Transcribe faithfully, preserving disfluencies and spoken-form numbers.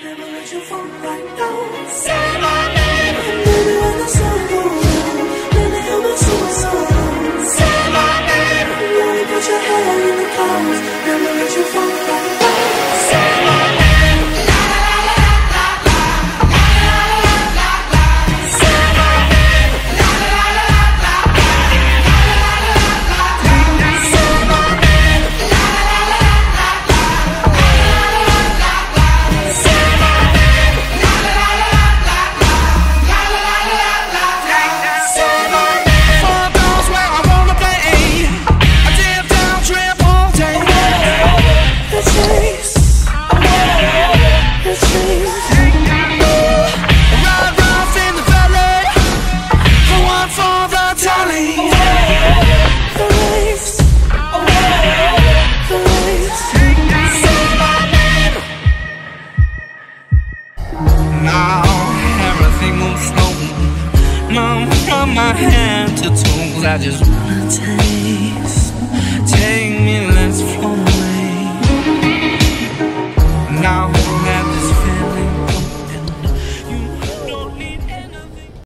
Never let you fall right down. Say my name. Baby, when I saw you, baby, you're my suicide. Say my name. Baby, put your head in the clouds. Never let you fall right down. Say my name. La la la la la la la la la la. Say my name. La la la la la la la la la la. Say my name. La la la la la la la la la. Say my name. La la la la la la la la la la. Say my name. For those where I wanna play, I dip down, trip all day. The chase. Ride off in the valley, the one for the telly. The race, the race. Say my name. Now everything moves slow. Now from my head to toes, I just wanna taste. Take me, let's flow away. Now